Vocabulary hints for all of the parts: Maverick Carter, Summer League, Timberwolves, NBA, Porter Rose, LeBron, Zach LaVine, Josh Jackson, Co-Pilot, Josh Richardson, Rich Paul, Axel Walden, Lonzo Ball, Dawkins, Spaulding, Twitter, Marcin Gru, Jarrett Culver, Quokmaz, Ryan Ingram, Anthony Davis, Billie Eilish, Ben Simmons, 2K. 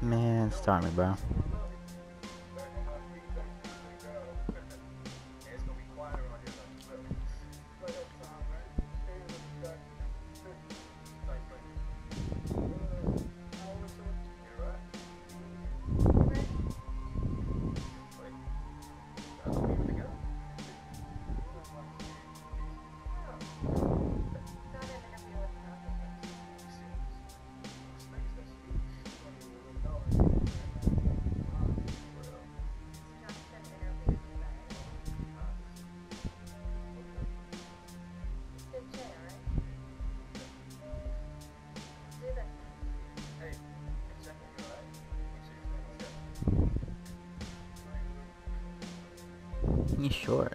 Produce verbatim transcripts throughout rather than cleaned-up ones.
Man, start me, bro. Short.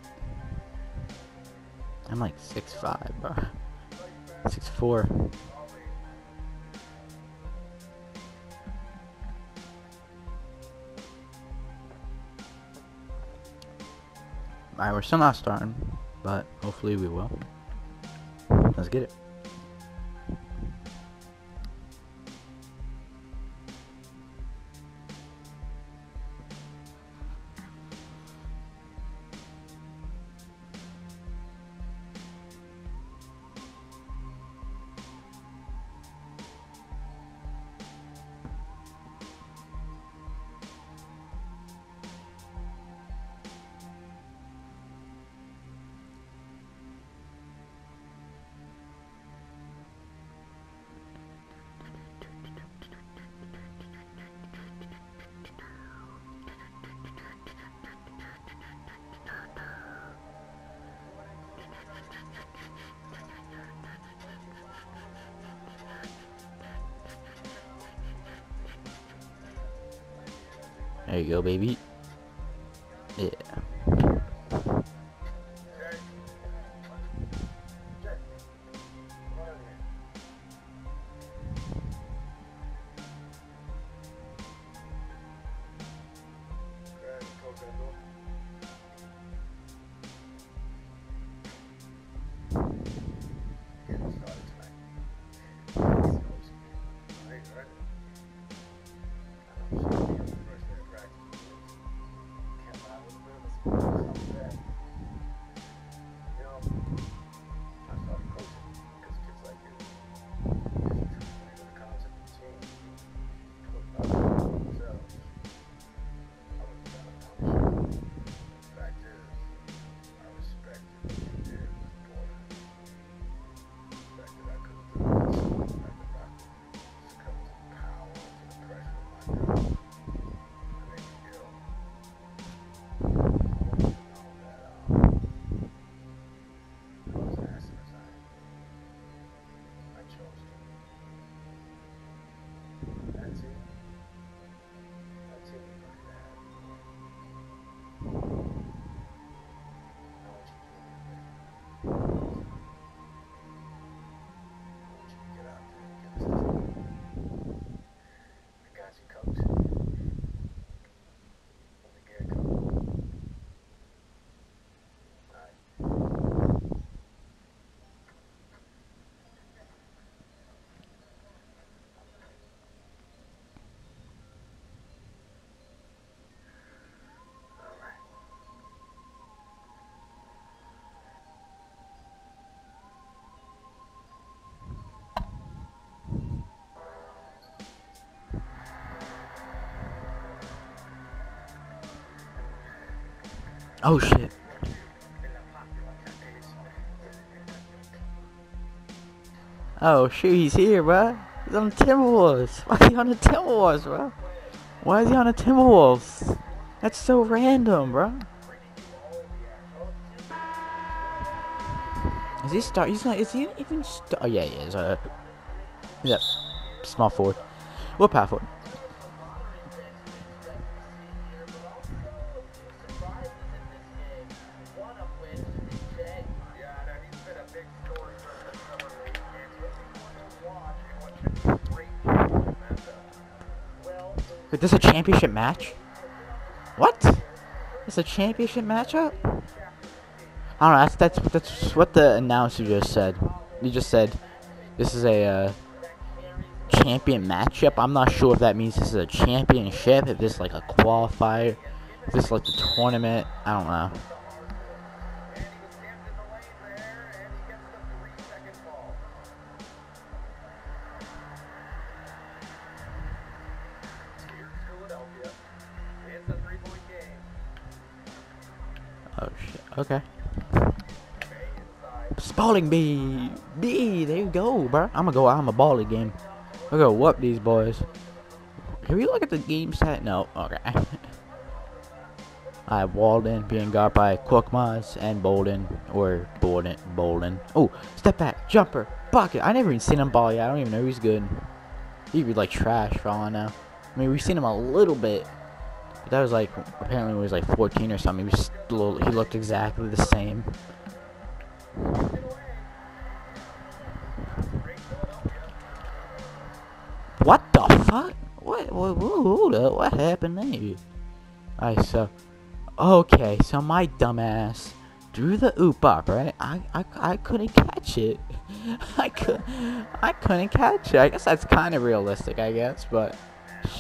I'm like six five, bro. six four. Alright, we're still not starting, but hopefully we will. Let's get it. There you go, baby. Yeah. Oh shit. Oh shoot, he's here, bruh. He's on the Timberwolves. Why is he on the Timberwolves, bruh? Why is he on the Timberwolves? That's so random, bruh. Is he start? He's not. Is he even start? Oh yeah, he is. Uh, he's a small forward. What power forward? Great. Wait, this is a championship match? What? It's a championship matchup? I don't know, that's, that's, that's what the announcer just said. He just said, this is a uh, champion matchup. I'm not sure if that means this is a championship, if this is like a qualifier, if this is like the tournament, I don't know. Okay. Spaulding B! B! There you go, bro. I'm gonna go out in a ball game. We're gonna whoop these boys. Can we look at the game set? No. Okay. Alright, Walden being guarded by Quokmaz and Bolden. Or Bolden. Bolden. Oh, step back. Jumper. Bucket. I never even seen him ball yet. I don't even know he's good. He'd be like trash for all I know. I mean, we've seen him a little bit. That was like, apparently when he was like fourteen or something, he, was still, he looked exactly the same. What the fuck? What, what, what, what happened there? Alright, so, okay, so my dumbass drew the oop up, right? I, I, I couldn't catch it. I, could, I couldn't catch it. I guess that's kind of realistic, I guess, but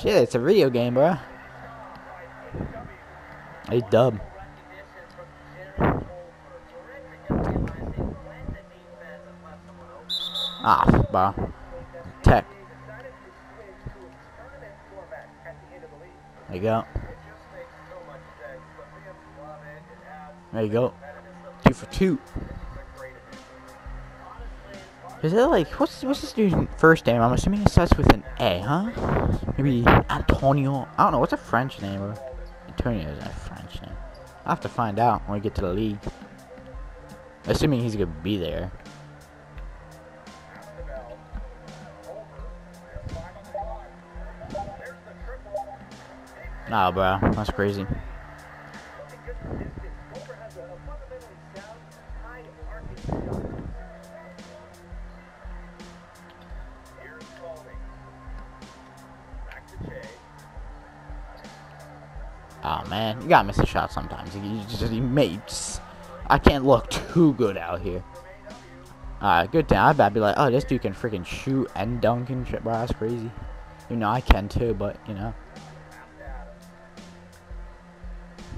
shit, it's a video game, bro. Hey, dub. Ah, bro. Tech. There you go. There you go. Two for two. Is that like, what's, what's this dude's first name? I'm assuming it starts with an A, huh? Maybe Antonio. I don't know, what's a French name, bro? Antonio is a French name. I'll have to find out when we get to the league. Assuming he's gonna be there. Nah, bro, that's crazy. Oh man, you gotta miss a shot sometimes. You just you mates. I can't look too good out here. Alright, uh, good down. I'd be like, oh, this dude can freaking shoot and dunk and shit, bro. That's crazy. You know, I can too, but you know.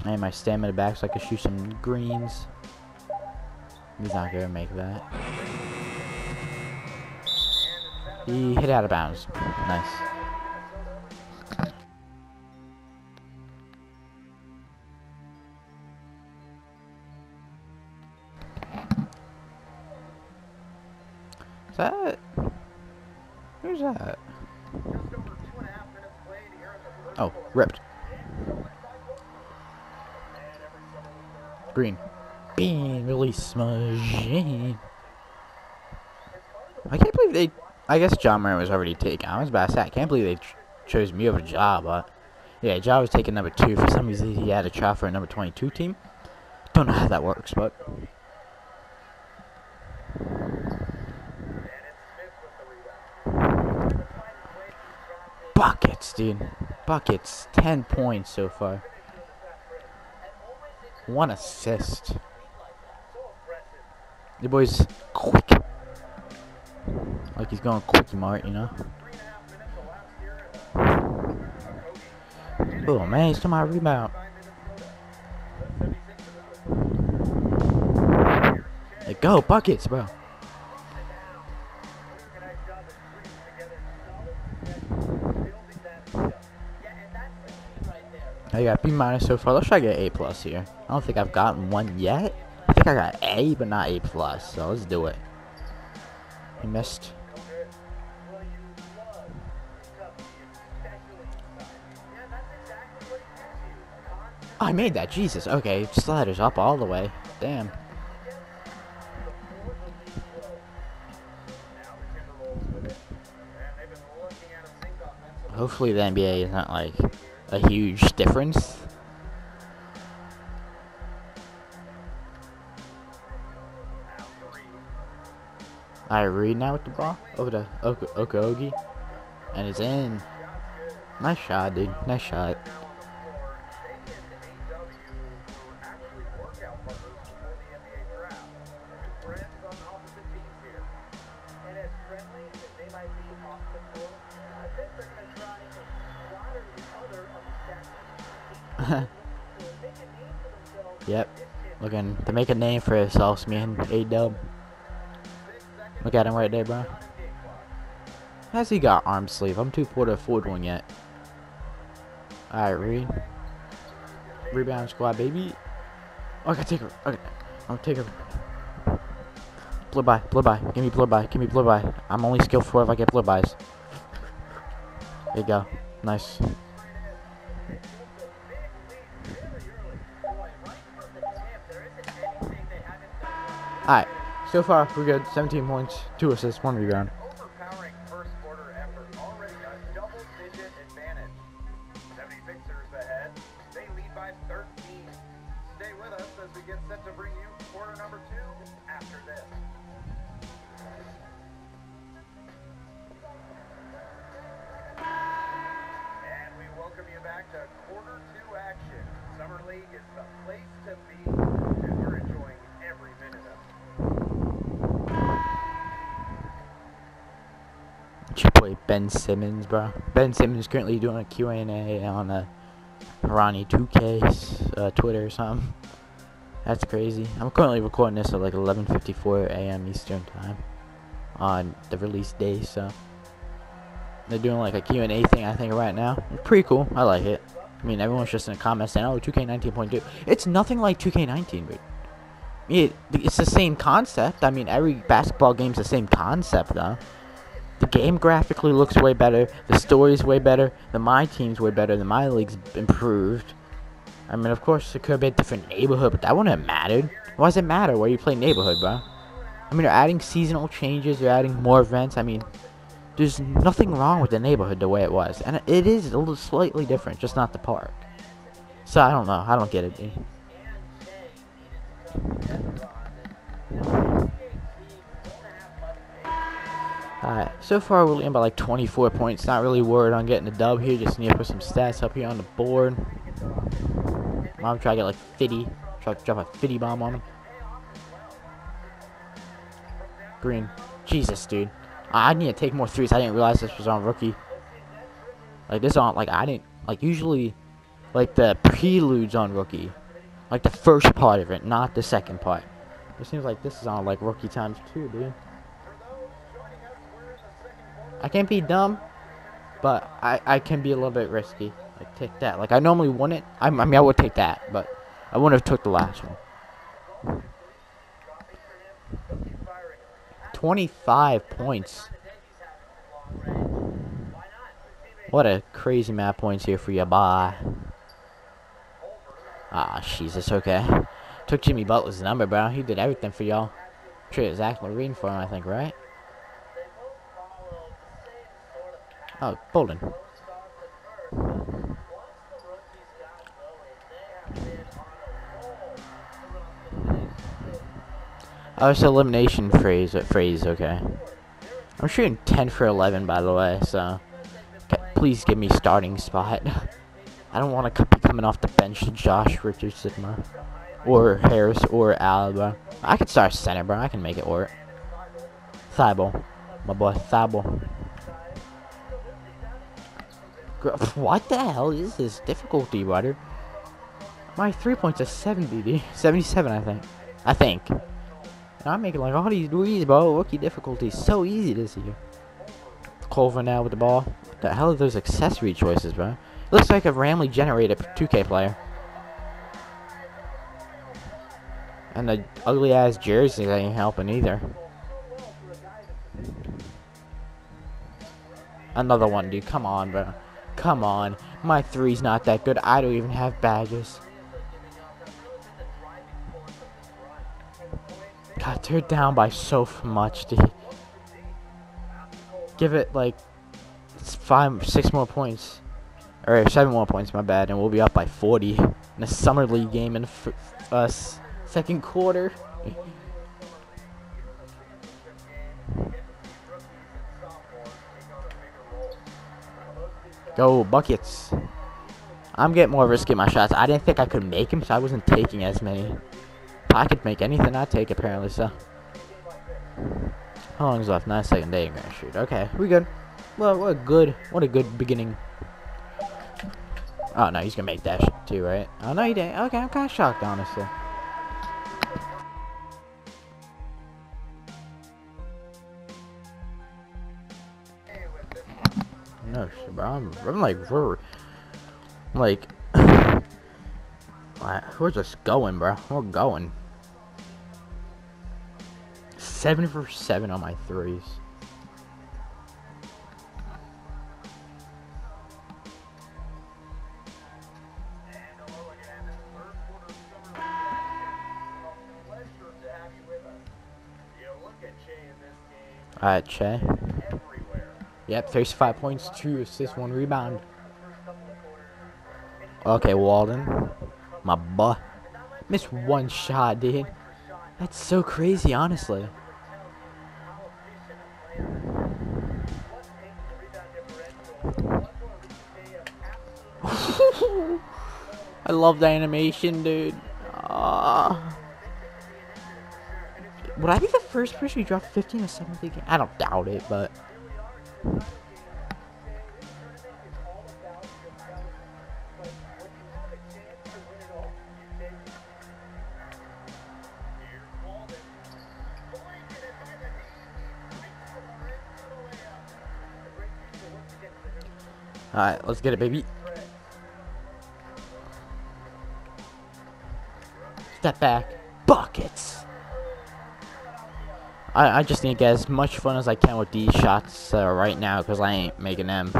And my stamina back so I can shoot some greens. He's not gonna make that. He hit out of bounds. Nice. Is that? Who's that? Oh, ripped. Green. Bean, really smudging. I can't believe they. I guess John Murray was already taken. I was about to say, I can't believe they ch chose me over Ja, but. Yeah, Ja was taking number two. For some reason, he had a trial for a number twenty-two team. Don't know how that works, but. Buckets, dude. Buckets. Ten points so far. One assist. The boy's quick. Like he's going quickie mart, you know? Oh, man. He's to my rebound. Hey, go. Buckets, bro. I got B minus so far. Let's try to get A plus here. I don't think I've gotten one yet. I think I got A, but not A plus. So let's do it. He missed. Oh, I made that. Jesus. Okay, sliders up all the way. Damn. Hopefully the N B A is not like a huge difference. I read now with the ball over to Okogie, and it's in. Nice shot, dude. Nice shot. Yep, looking to make a name for himself, man. A-Dub. Look at him right there, bro. How's he got arm sleeve? I'm too poor to afford one yet. Alright, Reed. Rebound squad, baby. Oh, I gotta take her. Okay, I'll take her. Blow by, blow by. Give me blow by, give me blow by. I'm only skilled for if I get blow bys. There you go. Nice. Alright, so far we're good. seventeen points, two assists, one rebound. Overpowering first quarter effort, already a double-digit advantage. seventy-sixers ahead. They lead by thirteen. Stay with us as we get set to bring you quarter number two after this. And we welcome you back to quarter two action. Summer League is the place to be, and we're enjoying every minute of it. You play Ben Simmons, bro. Ben Simmons is currently doing a Q and A on a Ronnie two K uh, Twitter or something. That's crazy. I'm currently recording this at like eleven fifty-four a m Eastern time on the release day, so they're doing like a Q and A thing, I think, right now. It's pretty cool. I like it. I mean, everyone's just in the comments saying, "Oh, two K nineteen point two." It's nothing like two K nineteen, dude. It, it's the same concept. I mean, every basketball game's the same concept, though. The game graphically looks way better. The story's way better. The my team's way better. The my league's improved. I mean, of course, it could be a different neighborhood, but that wouldn't have mattered. Why does it matter where you play neighborhood, bro? I mean, they're adding seasonal changes. They're adding more events. I mean, there's nothing wrong with the neighborhood the way it was. And it is a little slightly different, just not the park. So, I don't know. I don't get it, dude. Alright, so far we're in by like twenty-four points. Not really worried on getting a dub here. Just need to put some stats up here on the board. I'm trying to get like fifty. Try to drop a fifty bomb on him. Green. Jesus, dude. I need to take more threes. I didn't realize this was on rookie. Like this on, like I didn't, like usually, like the preludes on rookie. Like the first part of it, not the second part. It seems like this is on like rookie times two, dude. I can't be dumb, but I, I can be a little bit risky. Like, take that. Like, I normally wouldn't. I, I mean, I would take that, but I wouldn't have took the last one. twenty-five points. What a crazy map points here for you, bye. Ah, Jesus, okay. Took Jimmy Butler's number, bro. He did everything for y'all. Traded Zach LaVine for him, I think, right? Oh, Bolden. Oh, it's elimination phrase, phrase, okay. I'm shooting ten for eleven, by the way, so please give me starting spot. I don't want to be coming off the bench to Josh Richardson, bro. Or Harris, or Alba. I could start center, bro. I can make it work. Thibault. My boy, Thibault. What the hell is this difficulty, brother? My three points are seventy, dude. seventy-seven, I think. I think. And I'm making like all these threes, bro. Rookie difficulty so easy this year. Culver now with the ball. What the hell are those accessory choices, bro? Looks like a randomly generated two K player. And the ugly ass jerseys ain't helping either. Another one, dude. Come on, bro. Come on, my three's not that good. I don't even have badges. God, they're down by so much, dude. Give it like five, six more points, or seven more points, my bad, and we'll be up by forty in a summer league game in the uh, second quarter. Go buckets. I'm getting more risky in my shots. I didn't think I could make them, so I wasn't taking as many. If I could make anything, I'd take apparently, so. How long is left? Nine seconds. They ain't gonna shoot. Okay, we good. Well, what a good, what a good beginning. Oh, no, he's gonna make that shit too, right? Oh, no, he didn't. Okay, I'm kind of shocked, honestly. No shit, bro. I'm, I'm like, we're, like, we're just going, bro. We're going. Seven for seven on my threes. Alright, Che. Yep, thirty-five points, two assists, one rebound. Okay, Walden. My butt. Missed one shot, dude. That's so crazy, honestly. I love the animation, dude. Uh, would I be the first person who dropped fifteen or seventy again? I don't doubt it, but... Alright, let's get it, baby. Step back. Buckets! I, I just need to get as much fun as I can with these shots uh, right now, because I ain't making them.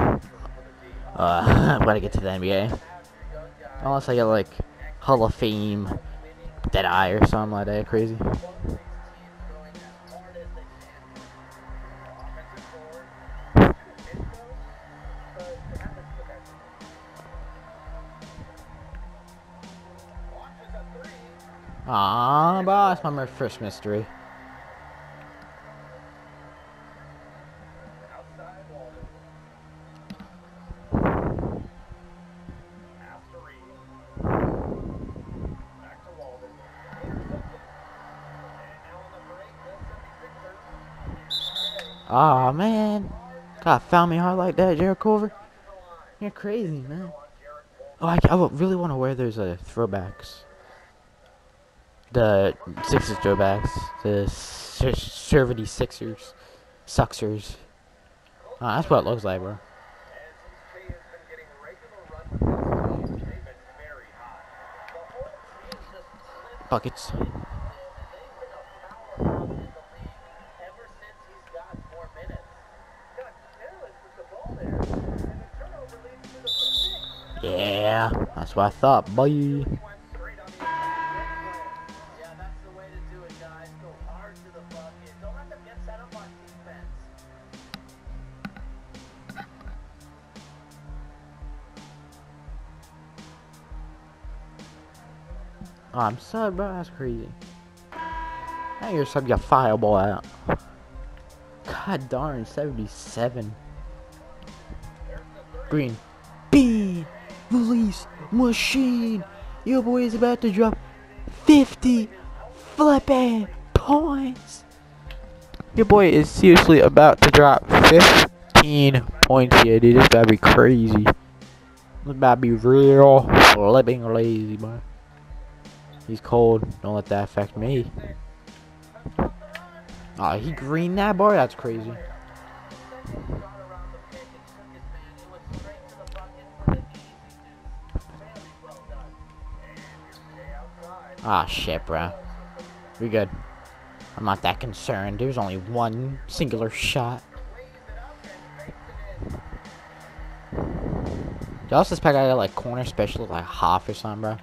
Uh, when I get to the N B A. Unless I get, like, Hall of Fame, Dead Eye, or something like that crazy. Aww, but that's my first mystery. Aw, oh, man. God, found me hard like that, Jarrett Culver. You're crazy, man. Oh, I, I really want to wear those uh, throwbacks. The Sixers throwbacks, the Servety Sixers, Suxers. Oh, that's what it looks like, bro. Buckets. Yeah, that's what I thought. Bye. Oh, I'm sub, bro. That's crazy. Now you're sub, you fireball out. God darn, seventy-seven. Green. B! Release machine! Your boy is about to drop fifty flipping points! Your boy is seriously about to drop fifteen points here, dude. This about to be crazy. This about to be real flipping lazy, boy. He's cold. Don't let that affect me. Aw, oh, he greened that bar? That's crazy. Ah, oh, shit, bro. We good. I'm not that concerned. There's only one singular shot. Y'all suspect I got, like, corner special, like, half or something, bro?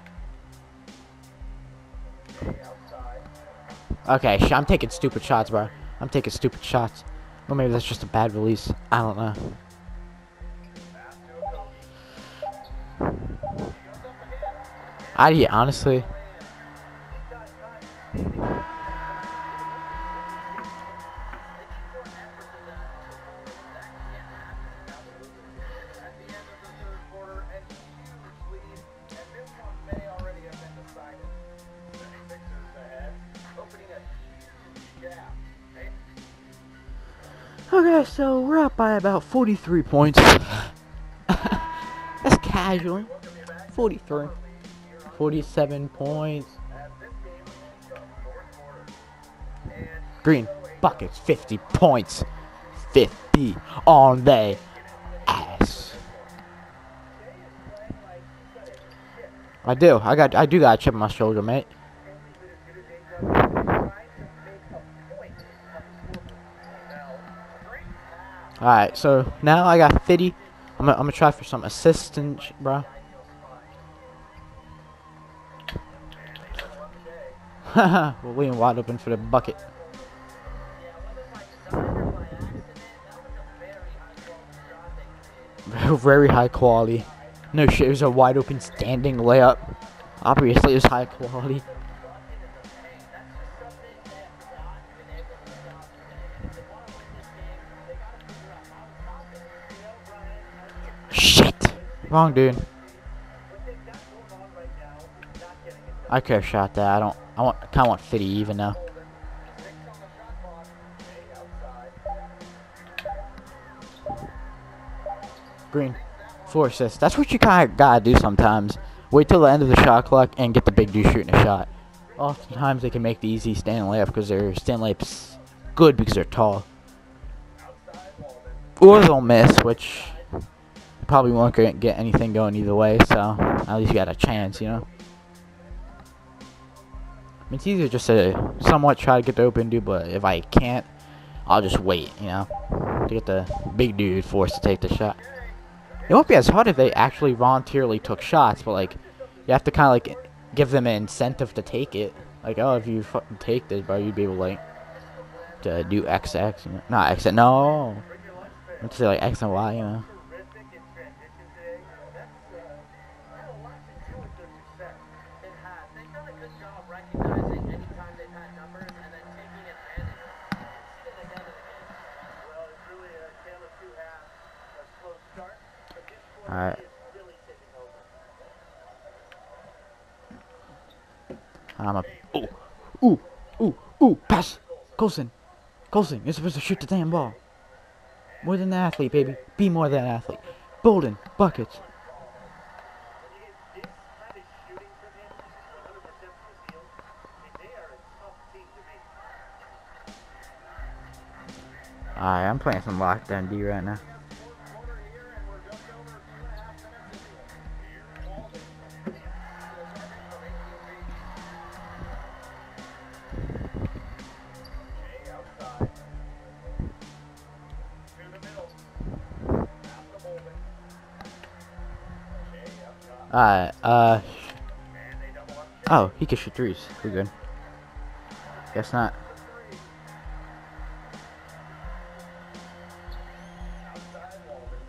Okay, sh I'm taking stupid shots, bro. I'm taking stupid shots. Or maybe that's just a bad release. I don't know. I yeah, honestly. Okay, so we're up by about forty-three points. That's casual. forty-three. forty-seven points. Green buckets, fifty points. fifty on their ass. I do. I got. I do got a chip on my shoulder, mate. Alright, so now I got fifty. I'm gonna, I'm gonna try for some assistance, bro. Haha, well, William wide open for the bucket. Very high quality. No shit, it was a wide open standing layup. Obviously, it was high quality. Wrong dude. I could have shot that. I don't. I want. I kind of want fifty even now. Green, four assists. That's what you kind of gotta do sometimes. Wait till the end of the shot clock and get the big dude shooting a shot. Oftentimes they can make the easy stand layup because their stand layup's good because they're tall. Or they'll miss, which. Probably won't get anything going either way, so at least you got a chance, you know. It's easier just to somewhat try to get the open dude, but if I can't, I'll just wait, you know, to get the big dude forced to take the shot. It won't be as hard if they actually voluntarily took shots, but like you have to kind of like give them an incentive to take it. Like, oh, if you fucking take this, bro, you'd be able like to do X X, you know? Not X X, no. Let's say like X and Y, you know. Alright. I'm a. Ooh, ooh, ooh, ooh, pass! Colson! Colson, you're supposed to shoot the damn ball. More than an athlete, baby. Be more than an athlete. Bolden, buckets. Alright, I'm playing some lockdown D right now. Alright, uh, oh, he can shoot threes, we're good. Guess not.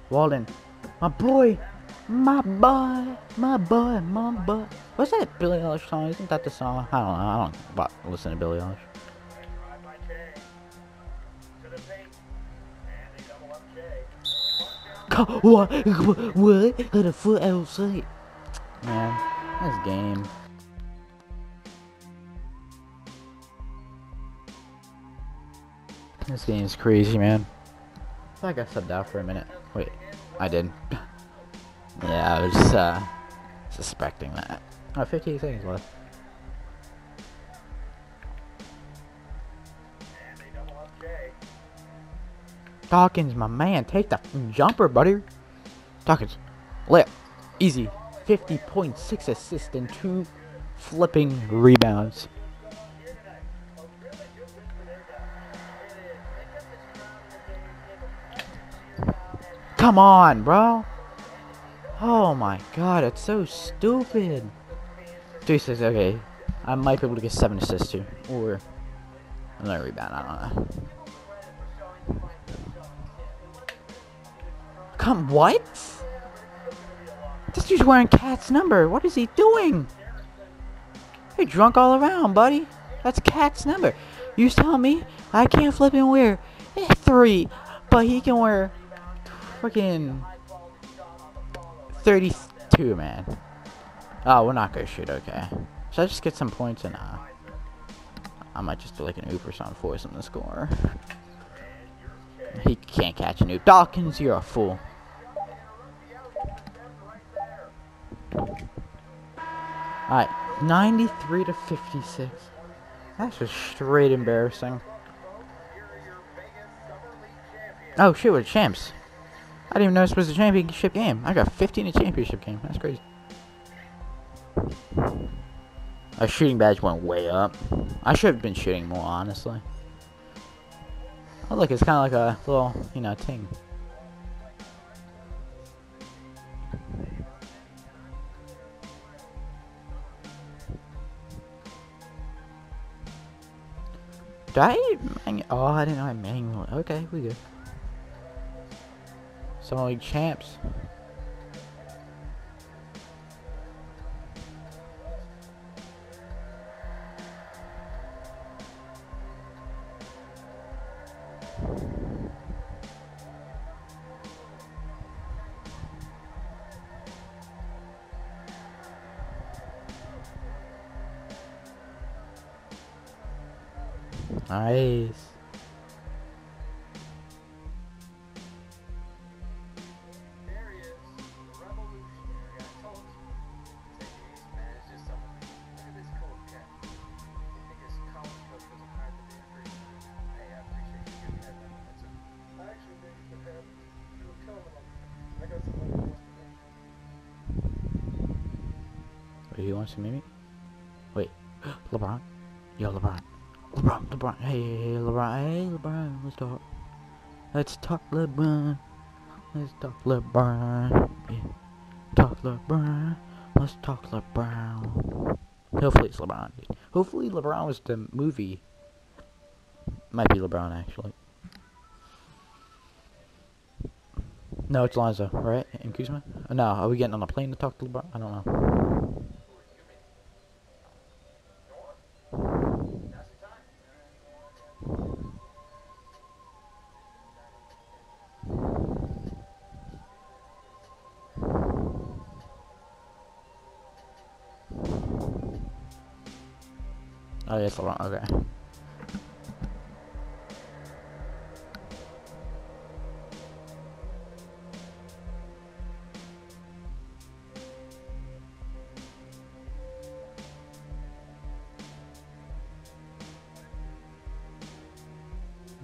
Walden, my boy, my boy, my boy, my boy. What's that Billie Eilish song? Isn't that the song? I don't know, I don't but listen to Billie Eilish. What? What? What the fuck outside? Man, this game. This game is crazy, man. I thought I got subbed out for a minute. Wait, I did. Yeah, I was uh, suspecting that. Oh, fifteen seconds left. Dawkins, my man, take the jumper, buddy. Dawkins, layup, easy, fifty points, six assists, and two flipping rebounds. Come on, bro. Oh my God, it's so stupid. Three assists, okay. I might be able to get seven assists too, or another rebound. I don't know. Come, what? This dude's wearing Cat's number. What is he doing? You're drunk all around, buddy. That's Cat's number. You tell me I can't flip and wear three, but he can wear freaking thirty-two, man. Oh, we're not gonna shoot. Okay. Should I just get some points and uh, I might just do like an oop or something for some to score. He can't catch a new Dawkins, you're a fool. Alright, ninety-three to fifty-six. That's just straight embarrassing. Oh, shoot, we're champs. I didn't even know this was a championship game. I got fifteen in a championship game. That's crazy. Our shooting badge went way up. I should have been shooting more, honestly. Oh, look, it's kind of like a little, you know, ting. Did I eat? Oh, I didn't know I manual. Okay, we good. Summer League champs. Nice. He wants to meet me? Wait. LeBron? Yo, LeBron. LeBron, LeBron. Hey, hey, LeBron. Hey, LeBron. Let's talk. Let's talk, LeBron. Let's talk, LeBron. Yeah. Talk, LeBron. Let's talk, LeBron. Hopefully it's LeBron, dude. Hopefully LeBron was the movie. Might be LeBron, actually. No, it's Lonzo, right? And Kuzma? No, are we getting on a plane to talk to LeBron? I don't know. Oh, that's a lot, okay.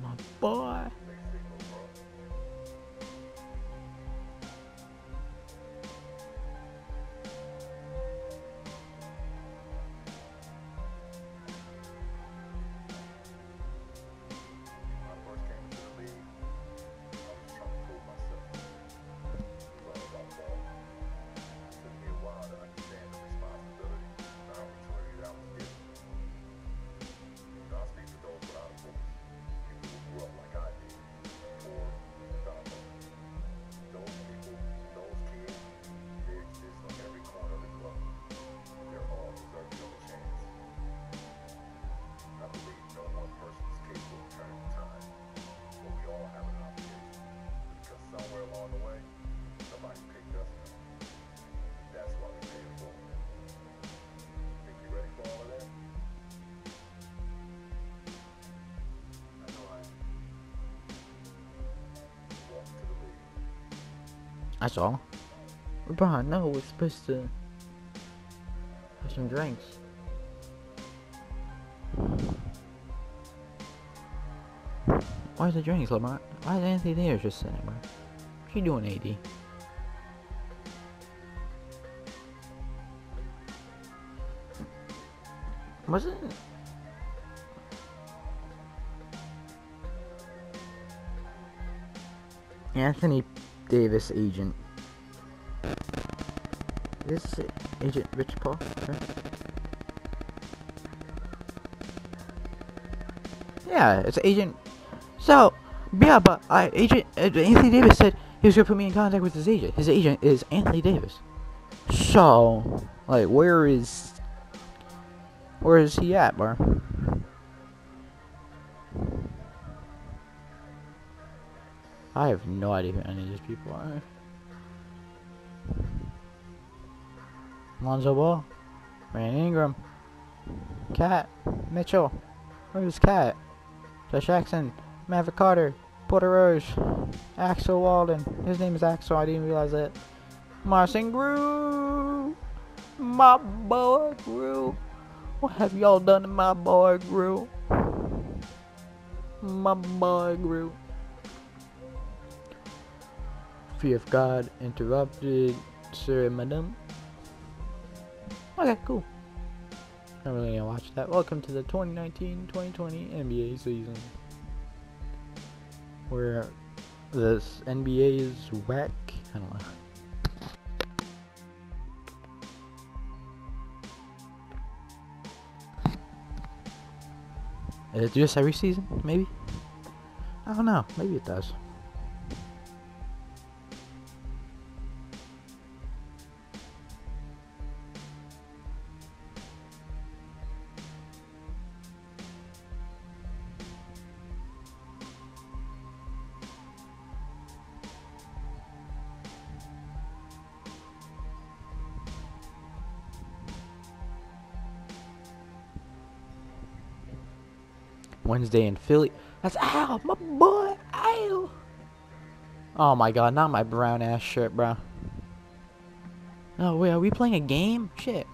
My boy. That's all. LeBron, no, we're supposed to have some drinks. Where's the drinks, LeBron? Why is Anthony there just sitting there? What's she doing, A D? Wasn't... Anthony... Davis agent. This is Agent Rich Paul. Right? Yeah, it's Agent. So, yeah, but I Agent uh, Anthony Davis said he was gonna put me in contact with his agent. His agent is Anthony Davis. So, like, where is where is he at, bro? I have no idea who any of these people are. Lonzo Ball, Ryan Ingram, Cat, Mitchell, where's Cat? Josh Jackson, Maverick Carter, Porter Rose, Axel Walden. His name is Axel, I didn't realize that. Marcin Gru, my boy Gru. What have y'all done to my boy Gru? My boy Gru. Fear of God interrupted, sir, madam. Okay, cool. I'm really gonna watch that. Welcome to the twenty nineteen twenty twenty N B A season, where this N B A is whack. I don't know. Does it do this every season? Maybe? I don't know. Maybe it does. Wednesday in Philly. That's Al, my boy, Al. Oh my God, not my brown ass shirt, bro. No, wait, are we playing a game? Shit.